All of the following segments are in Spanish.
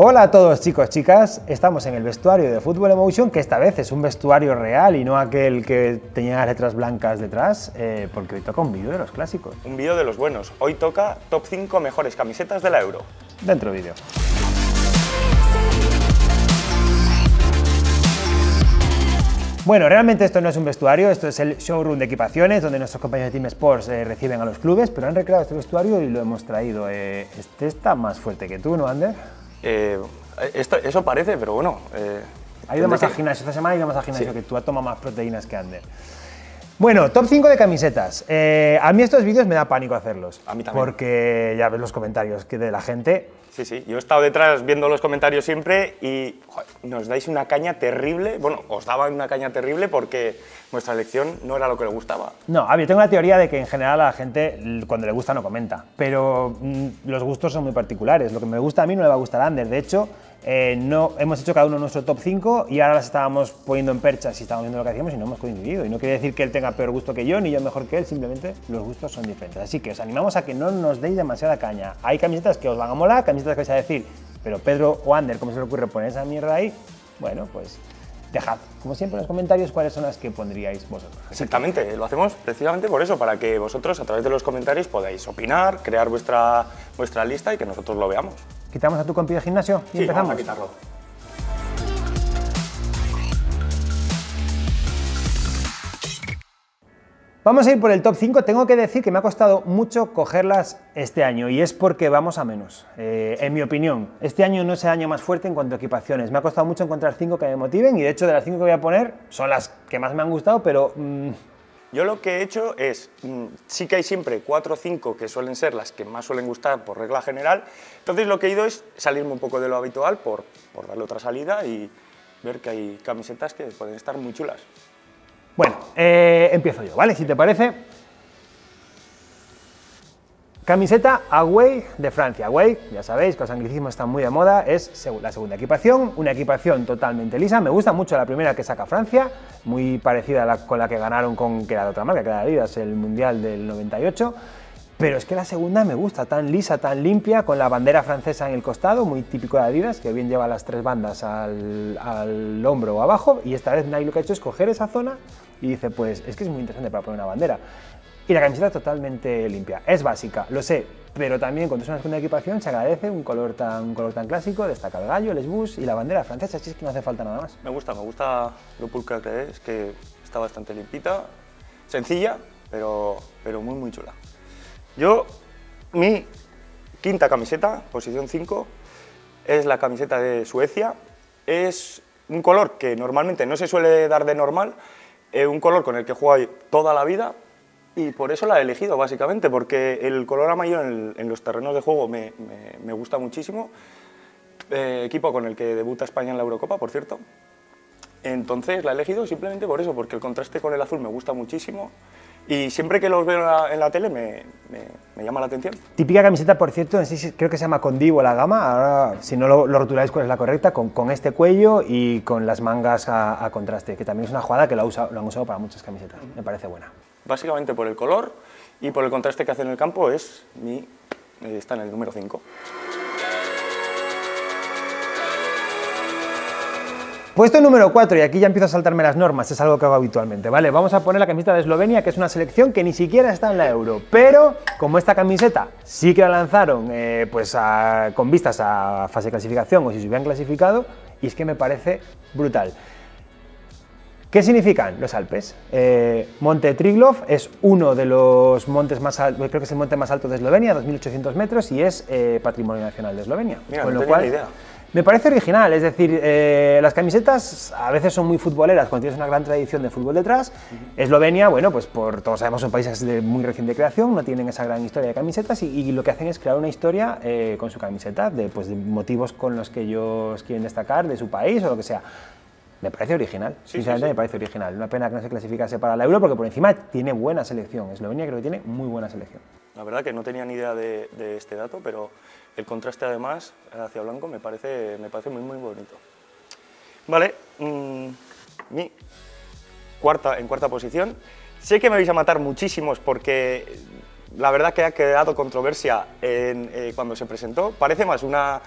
Hola a todos, chicos, chicas. Estamos en el vestuario de Fútbol Emotion, que esta vez es un vestuario real y no aquel que tenía las letras blancas detrás, porque hoy toca un vídeo de los clásicos. Un vídeo de los buenos. Hoy toca top 5 mejores camisetas de la Euro. Dentro vídeo. Bueno, realmente esto no es un vestuario, esto es el showroom de equipaciones donde nuestros compañeros de Team Sports reciben a los clubes, pero han recreado este vestuario y lo hemos traído. Este está más fuerte que tú, ¿no, Ander? Eso parece, pero bueno... ha ido más al gimnasio esta semana, ha ido más al gimnasio, sí. Que tú has tomado más proteínas que Ander. Bueno, top 5 de camisetas. A mí estos vídeos me da pánico hacerlos. A mí también. Porque ya ves los comentarios que de la gente. Sí, sí. Yo he estado detrás viendo los comentarios siempre y joder, nos dais una caña terrible. Bueno, os daban una caña terrible porque vuestra elección no era lo que le gustaba. No, a mí tengo la teoría de que en general a la gente cuando le gusta no comenta. Pero los gustos son muy particulares. Lo que me gusta a mí no le va a gustar a Ander. De hecho, no, hemos hecho cada uno nuestro top 5 y ahora las estábamos poniendo en perchas y estábamos viendo lo que hacíamos y no hemos coincidido. Y no quiere decir que él tenga peor gusto que yo ni yo mejor que él, simplemente los gustos son diferentes. Así que os animamos a que no nos deis demasiada caña. Hay camisetas que os van a molar, camisetas que vais a decir, pero Pedro o Ander, ¿cómo se le ocurre poner esa mierda ahí? Bueno, pues dejad, como siempre, en los comentarios cuáles son las que pondríais vosotros. Exactamente, lo hacemos precisamente por eso, para que vosotros a través de los comentarios podáis opinar, crear vuestra lista y que nosotros lo veamos. ¿Quitamos a tu compi de gimnasio y empezamos? Sí, vamos a quitarlo. Vamos a ir por el top 5. Tengo que decir que me ha costado mucho cogerlas este año y es porque vamos a menos, en mi opinión. Este año no es el año más fuerte en cuanto a equipaciones. Me ha costado mucho encontrar 5 que me motiven y de hecho de las 5 que voy a poner son las que más me han gustado, pero... Yo lo que he hecho es, sí que hay siempre 4 o 5 que suelen ser las que más suelen gustar por regla general, entonces lo que he ido es salirme un poco de lo habitual por darle otra salida y ver que hay camisetas que pueden estar muy chulas. Bueno, empiezo yo, ¿vale? Si te parece. Camiseta Away de Francia. Away, ya sabéis que los anglicismos están muy de moda, es la segunda equipación, una equipación totalmente lisa. Me gusta mucho la primera que saca Francia, muy parecida a con la que ganaron que era de otra marca, que era Adidas, el Mundial del 98. Pero es que la segunda me gusta, tan lisa, tan limpia, con la bandera francesa en el costado, muy típico de Adidas, que bien lleva las 3 bandas al hombro o abajo. Y esta vez Nike lo que ha hecho es coger esa zona y dice, pues es que es muy interesante para poner una bandera. Y la camiseta totalmente limpia. Es básica, lo sé, pero también cuando es una segunda equipación se agradece un color tan clásico, destaca el gallo, el esbus y la bandera francesa, así es que no hace falta nada más. Me gusta lo pulcra que es, que está bastante limpita, sencilla, pero muy, muy chula. Yo, mi quinta camiseta, posición 5, es la camiseta de Suecia. Es un color que normalmente no se suele dar de normal, un color con el que juega toda la vida, y por eso la he elegido, básicamente, porque el color amarillo en los terrenos de juego me gusta muchísimo. Equipo con el que debuta España en la EUROCOPA, por cierto. Entonces la he elegido simplemente por eso, porque el contraste con el azul me gusta muchísimo y siempre que los veo en la tele me llama la atención. Típica camiseta, por cierto, en sí creo que se llama Condivo la gama, ahora si no lo rotuláis cuál es la correcta, con este cuello y con las mangas a contraste, que también es una jugada que lo han usado para muchas camisetas, me parece buena. Básicamente por el color y por el contraste que hace en el campo, está en el número 5. Puesto número 4, y aquí ya empiezo a saltarme las normas, es algo que hago habitualmente, ¿vale? Vamos a poner la camiseta de Eslovenia, que es una selección que ni siquiera está en la Euro, pero como esta camiseta sí que la lanzaron con vistas a fase de clasificación o si se hubieran clasificado, y es que me parece brutal. ¿Qué significan los Alpes? Monte Triglav es uno de los montes más altos, creo que es el monte más alto de Eslovenia, 2.800 metros, y es Patrimonio Nacional de Eslovenia. Mira, con lo cual, no tenía ni idea. Me parece original, es decir, las camisetas a veces son muy futboleras, cuando tienes una gran tradición de fútbol detrás. Eslovenia, bueno, pues todos sabemos, son países de muy reciente creación, no tienen esa gran historia de camisetas y lo que hacen es crear una historia con su camiseta, de motivos con los que ellos quieren destacar de su país o lo que sea. Me parece original, sí, sinceramente sí. Me parece original. Una pena que no se clasificase para la Euro porque por encima tiene buena selección. Eslovenia creo que tiene muy buena selección. La verdad que no tenía ni idea de este dato, pero el contraste además hacia blanco me parece muy, muy bonito. Vale, en cuarta posición. Sé que me vais a matar muchísimos porque la verdad que ha quedado controversia cuando se presentó. Parece más una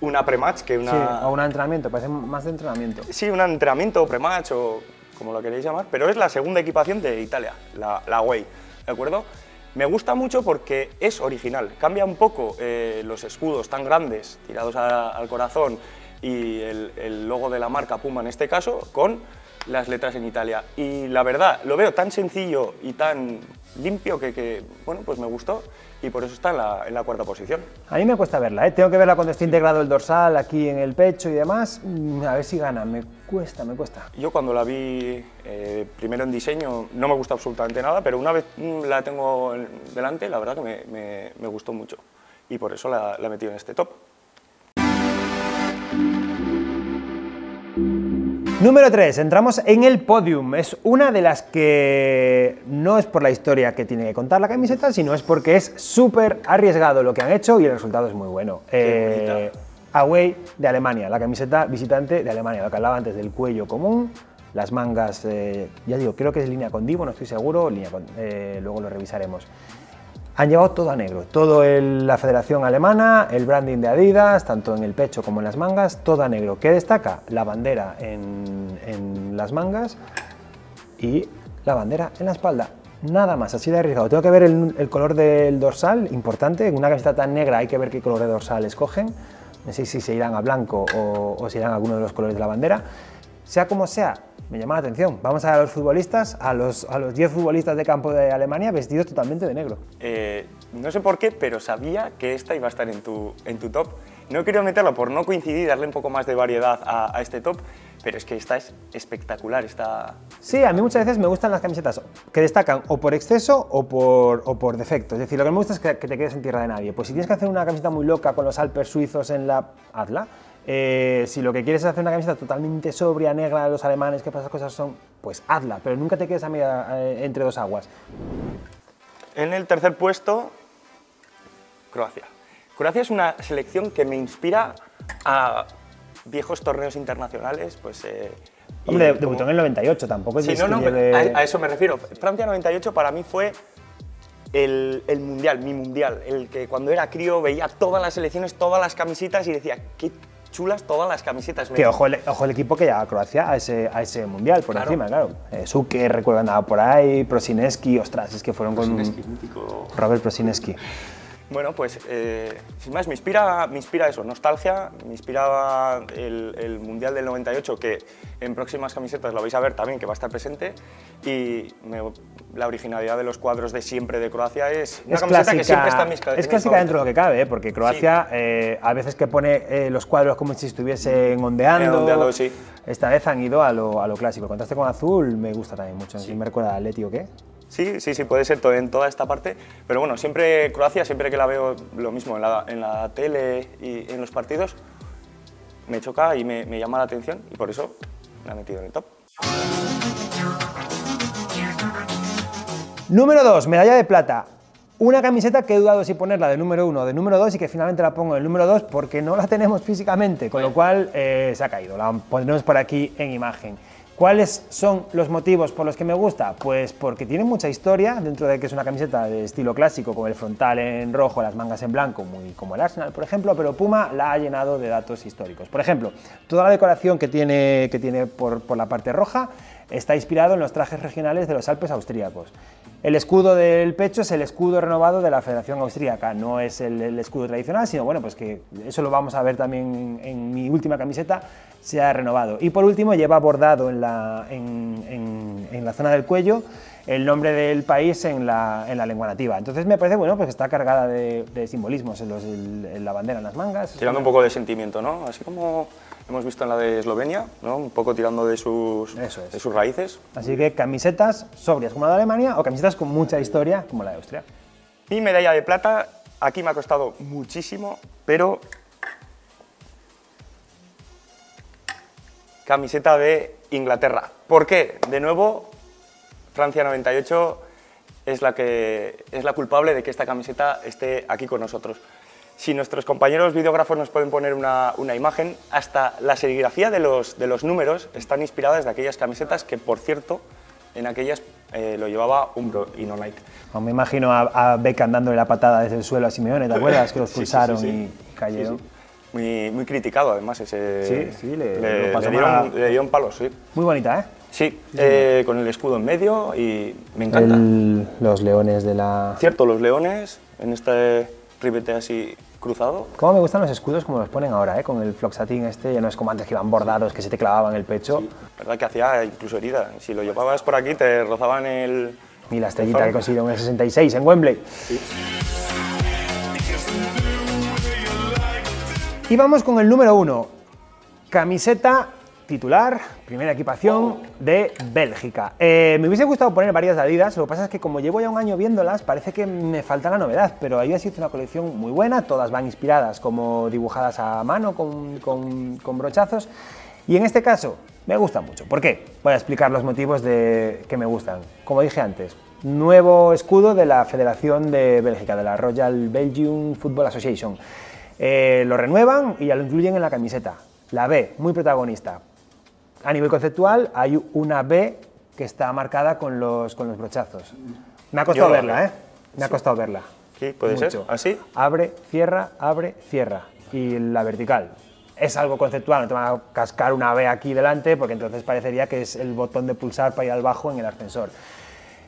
una pre-match que una... Sí, o un entrenamiento, parece más de entrenamiento. Sí, un entrenamiento, pre-match o como lo queréis llamar, pero es la segunda equipación de Italia, la away, ¿de acuerdo? Me gusta mucho porque es original, cambia un poco los escudos tan grandes tirados al corazón y el logo de la marca Puma en este caso con las letras en Italia. Y la verdad, lo veo tan sencillo y tan limpio que bueno, pues me gustó y por eso está en la cuarta posición. A mí me cuesta verla, ¿eh? Tengo que verla cuando esté integrado el dorsal, aquí en el pecho y demás, a ver si gana, me cuesta. Yo cuando la vi primero en diseño no me gusta absolutamente nada, pero una vez la tengo delante, la verdad que me gustó mucho y por eso la he metido en este top. Número 3, entramos en el podium. Es una de las que no es por la historia que tiene que contar la camiseta, sino es porque es súper arriesgado lo que han hecho y el resultado es muy bueno. Away de Alemania, la camiseta visitante de Alemania, lo que hablaba antes del cuello común, las mangas, ya digo, creo que es línea Condivo, no estoy seguro, luego lo revisaremos. Han llevado todo a negro, toda la Federación Alemana, el branding de Adidas, tanto en el pecho como en las mangas, todo a negro. ¿Qué destaca? La bandera en las mangas y la bandera en la espalda. Nada más, así de arriesgado. Tengo que ver el color del dorsal, importante. En una camiseta tan negra hay que ver qué color de dorsal escogen. No sé si se irán a blanco o se irán a alguno de los colores de la bandera. Sea como sea, me llama la atención. Vamos a ver a los futbolistas, a los 10 futbolistas de campo de Alemania vestidos totalmente de negro. No sé por qué, pero sabía que esta iba a estar en tu top. No quería meterlo por no coincidir, darle un poco más de variedad a este top, pero es que esta es espectacular. Sí, a mí muchas veces me gustan las camisetas que destacan o por exceso o por defecto. Es decir, lo que me gusta es que te quedes en tierra de nadie. Pues si tienes que hacer una camiseta muy loca con los Alpes suizos en la... hazla. Si lo que quieres es hacer una camiseta totalmente sobria, negra, los alemanes, que esas cosas son, pues hazla, pero nunca te quedes a media, entre dos aguas. En el tercer puesto, Croacia. Croacia es una selección que me inspira a viejos torneos internacionales, pues... Hombre, debutó en el 98, tampoco es... Sí, a eso me refiero. Francia 98 para mí fue... El mundial, mi mundial, el que cuando era crío veía todas las selecciones, todas las camisetas y decía, qué chulas todas las camisetas. Que ojo el equipo que lleva a Croacia a ese mundial, por claro. Encima, claro. Suker, recuerdo, andaba por ahí, Prosineski, ostras, es que fueron Prosineski, con mítico. Robert Prosineski. Bueno, pues sin más, me inspira eso, nostalgia, me inspiraba el Mundial del 98, que en próximas camisetas lo vais a ver también, que va a estar presente, y la originalidad de los cuadros de siempre de Croacia es una camiseta clásica, que siempre está en mis cabezas. Es clásica dentro de lo que cabe, ¿eh? Porque Croacia sí. A veces que pone los cuadros como si estuviesen ondeando, sí. Esta vez han ido a lo clásico. El contraste con azul me gusta también mucho, sí. ¿Me recuerda a Atleti o qué? Sí, sí, sí, puede ser en toda esta parte, pero bueno, siempre Croacia, siempre que la veo lo mismo en la tele y en los partidos, me choca y me llama la atención y por eso la he metido en el top. Número 2, medalla de plata. Una camiseta que he dudado si ponerla de número 1 o de número 2 y que finalmente la pongo en el número 2 porque no la tenemos físicamente, con lo cual se ha caído, la pondremos por aquí en imagen. ¿Cuáles son los motivos por los que me gusta? Pues porque tiene mucha historia, dentro de que es una camiseta de estilo clásico, con el frontal en rojo, las mangas en blanco, muy como el Arsenal, por ejemplo, pero Puma la ha llenado de datos históricos. Por ejemplo, toda la decoración que tiene por la parte roja está inspirado en los trajes regionales de los Alpes austríacos. El escudo del pecho es el escudo renovado de la Federación Austríaca, no es el escudo tradicional, sino bueno, pues que eso lo vamos a ver también en mi última camiseta, se ha renovado. Y por último lleva bordado en la zona del cuello el nombre del país en la lengua nativa. Entonces me parece bueno, pues está cargada de simbolismos en la bandera, en las mangas. Tirando un poco de sentimiento, ¿no? Así como... hemos visto en la de Eslovenia, ¿no? Un poco tirando de sus raíces. Así que camisetas sobrias como la de Alemania o camisetas con mucha historia como la de Austria. Mi medalla de plata, aquí me ha costado muchísimo, pero camiseta de Inglaterra. ¿Por qué? De nuevo, Francia 98 es la culpable de que esta camiseta esté aquí con nosotros. Si nuestros compañeros videógrafos nos pueden poner una imagen, hasta la serigrafía de los números están inspiradas de aquellas camisetas que, por cierto, en aquellas lo llevaba Umbro y no Nike. Me imagino a Beckham dándole la patada desde el suelo a Simeone, ¿te acuerdas? Que los pulsaron sí. Y cayeron. Sí, sí. muy, muy criticado además ese... Sí, sí, le dieron palos, sí. Muy bonita, ¿eh? Sí, sí. Con el escudo en medio y me encanta. Los leones de la... Cierto, los leones en este ribete así cruzado. Cómo me gustan los escudos como los ponen ahora, ¿eh? Con el floxatín este, ya no es como antes que iban bordados, que se te clavaban el pecho. Sí, la verdad que hacía incluso herida, si lo llevabas por aquí te rozaban el... Y la estrellita que consiguieron en el 66 en Wembley. Sí. Y vamos con el número 1, camiseta titular, primera equipación de Bélgica. Me hubiese gustado poner varias de Adidas, lo que pasa es que como llevo ya un año viéndolas, parece que me falta la novedad, pero Adidas hizo una colección muy buena, todas van inspiradas, como dibujadas a mano, con brochazos, y en este caso me gusta mucho. ¿Por qué? Voy a explicar los motivos de que me gustan. Como dije antes, nuevo escudo de la Federación de Bélgica, de la Royal Belgium Football Association. Lo renuevan y ya lo incluyen en la camiseta. La B, muy protagonista. A nivel conceptual, hay una B que está marcada con los brochazos. Me ha costado verla, ¿eh? Me ha costado verla. Sí, puede ser. ¿Así? Abre, cierra. Y la vertical. Es algo conceptual, no te van a cascar una B aquí delante, porque entonces parecería que es el botón de pulsar para ir al bajo en el ascensor.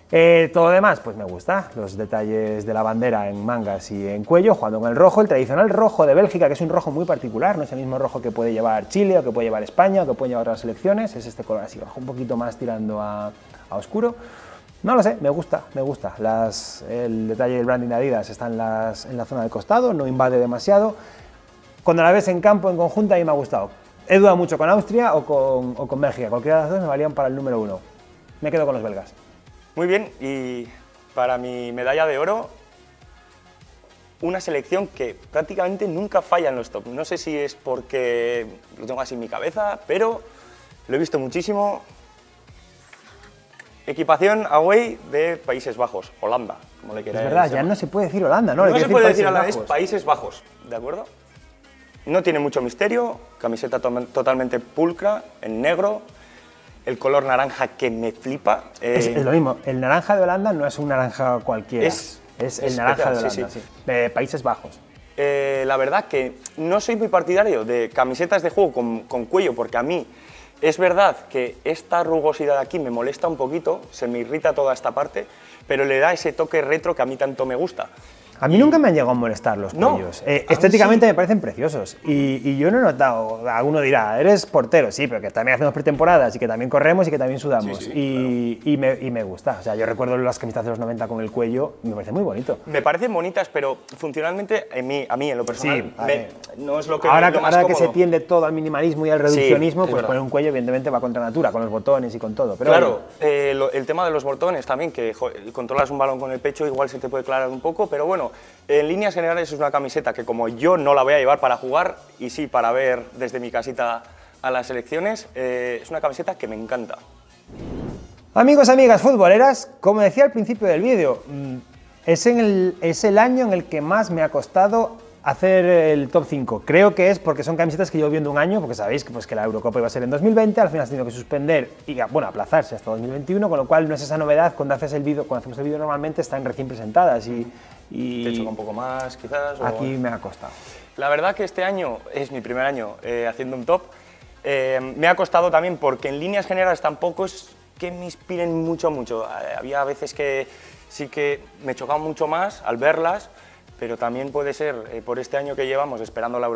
Todo lo demás, pues me gusta, los detalles de la bandera en mangas y en cuello, jugando con el rojo, el tradicional rojo de Bélgica, que es un rojo muy particular, no es el mismo rojo que puede llevar Chile, o que puede llevar España, o que puede llevar otras selecciones, es este color así rojo, un poquito más tirando a oscuro. No lo sé, me gusta, el detalle del branding de Adidas está en la zona del costado, no invade demasiado, cuando la ves en campo, en conjunta, a mí me ha gustado. He dudado mucho con Austria o con Bélgica, cualquiera de las dos me valían para el número 1, me quedo con los belgas. Muy bien, y para mi medalla de oro, una selección que prácticamente nunca falla en los top. No sé si es porque lo tengo así en mi cabeza, pero lo he visto muchísimo. Equipación away de Países Bajos, Holanda, como le queráis. Es verdad, ya no se puede decir Holanda, ¿no? No se puede decir Holanda, es Países Bajos, ¿de acuerdo? No tiene mucho misterio, camiseta totalmente pulcra, en negro. El color naranja que me flipa. Es lo mismo, el naranja de Holanda no es un naranja cualquiera, es el naranja de Holanda, sí. De Países Bajos. La verdad que no soy muy partidario de camisetas de juego con cuello, porque a mí es verdad que esta rugosidad aquí me molesta un poquito, se me irrita toda esta parte, pero le da ese toque retro que a mí tanto me gusta. A mí nunca me han llegado a molestar los cuellos. Estéticamente sí. Me parecen preciosos. Y yo no he notado, alguno dirá, eres portero, sí, pero que también hacemos pretemporadas y que también corremos y que también sudamos. Sí, sí, y me gusta. O sea, yo recuerdo las camisetas de los 90 con el cuello, me parece muy bonito. Me parecen bonitas, pero funcionalmente a mí en lo personal, sí, no es lo que ahora, ahora que se tiende todo al minimalismo y al reduccionismo, sí, pues poner un cuello evidentemente va contra natura, con los botones y con todo. Pero claro, el tema de los botones también, que controlas un balón con el pecho, igual se te puede aclarar un poco, pero bueno, en líneas generales es una camiseta que como yo no la voy a llevar para jugar y sí para ver desde mi casita a las selecciones, es una camiseta que me encanta. Amigos, amigas futboleras, como decía al principio del vídeo, es el año en el que más me ha costado hacer el top 5. Creo que es porque son camisetas que llevo viendo un año, porque sabéis que, pues, que la Eurocopa iba a ser en 2020, al final se ha tenido que suspender y, bueno, aplazarse hasta 2021, con lo cual no es esa novedad, cuando hacemos el vídeo normalmente están recién presentadas y te choca un poco más, quizás. Aquí me ha costado. La verdad que este año es mi primer año haciendo un top. Me ha costado también porque en líneas generales tampoco es que me inspiren mucho. Había veces que sí que me chocaba mucho más al verlas, pero también puede ser por este año que llevamos esperando la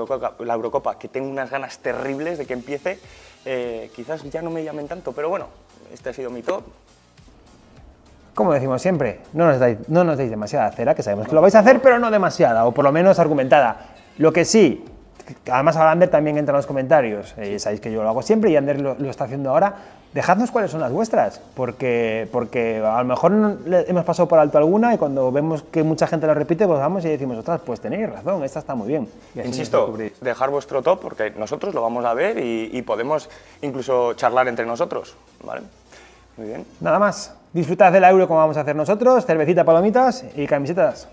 Eurocopa, que tengo unas ganas terribles de que empiece. Quizás ya no me llamen tanto, pero bueno, este ha sido mi top. Como decimos siempre, no nos deis demasiada cera, que sabemos que lo vais a hacer, pero no demasiada, o por lo menos argumentada. Lo que sí, además ahora Ander también entra en los comentarios, sabéis que yo lo hago siempre y Ander lo está haciendo ahora. Dejadnos cuáles son las vuestras, porque a lo mejor hemos pasado por alto alguna y cuando vemos que mucha gente lo repite, pues vamos y decimos, ostras, pues tenéis razón, esta está muy bien. Insisto, dejar vuestro top porque nosotros lo vamos a ver y podemos incluso charlar entre nosotros, ¿vale? Muy bien. Nada más. Disfrutad del Euro como vamos a hacer nosotros, cervecita, palomitas y camisetas.